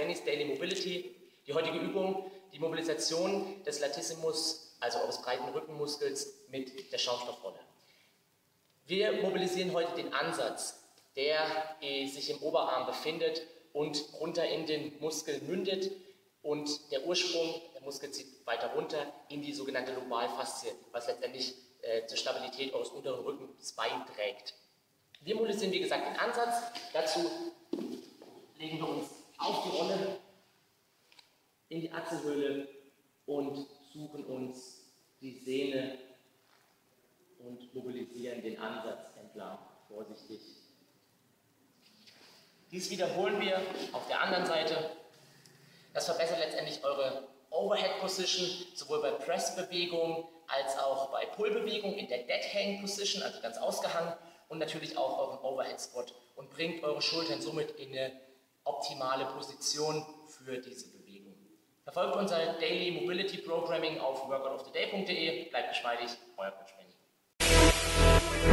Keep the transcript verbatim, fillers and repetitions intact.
Bennis Daily Mobility. Die heutige Übung, die Mobilisation des Latissimus, also eures breiten Rückenmuskels, mit der Schaumstoffrolle. Wir mobilisieren heute den Ansatz, der sich im Oberarm befindet und runter in den Muskel mündet. Und der Ursprung, der Muskel zieht weiter runter in die sogenannte Lumbalfaszie, was letztendlich äh, zur Stabilität eures unteren Rückens beiträgt. Wir mobilisieren, wie gesagt, den Ansatz. Dazu legen wir uns auf die Rolle in die Achselhöhle und suchen uns die Sehne und mobilisieren den Ansatz entlang, vorsichtig. Dies wiederholen wir auf der anderen Seite. Das verbessert letztendlich eure Overhead-Position, sowohl bei Press-Bewegung als auch bei Pull-Bewegung in der Dead-Hang-Position, also ganz ausgehangen, und natürlich auch euren Overhead-Squat und bringt eure Schultern somit in eine optimale Position für diese Bewegung. Verfolgt unser Daily Mobility Programming auf workout of the day punkt de. Bleibt geschmeidig, euer Coach Benni.